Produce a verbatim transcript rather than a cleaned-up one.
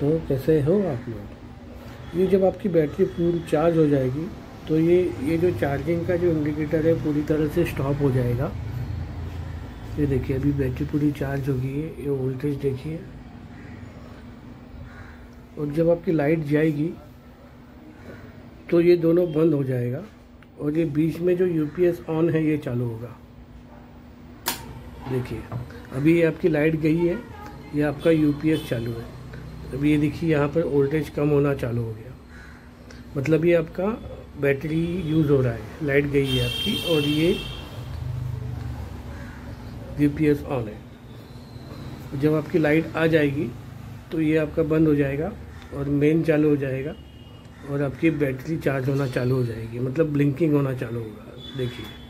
तो कैसे हो आप लोग। ये जब आपकी बैटरी पूरी चार्ज हो जाएगी तो ये ये जो चार्जिंग का जो इंडिकेटर है पूरी तरह से स्टॉप हो जाएगा। ये देखिए अभी बैटरी पूरी चार्ज हो गई है, ये वोल्टेज देखिए। और जब आपकी लाइट जाएगी तो ये दोनों बंद हो जाएगा और ये बीच में जो यू पी एस ऑन है ये चालू होगा। देखिए अभी आपकी लाइट गई है, ये आपका यू पी एस चालू है। अभी ये देखिए यहाँ पर वोल्टेज कम होना चालू हो गया, मतलब ये आपका बैटरी यूज़ हो रहा है, लाइट गई है आपकी और ये यू पी एस ऑन है। जब आपकी लाइट आ जाएगी तो ये आपका बंद हो जाएगा और मेन चालू हो जाएगा और आपकी बैटरी चार्ज होना चालू हो जाएगी, मतलब ब्लिंकिंग होना चालू होगा। देखिए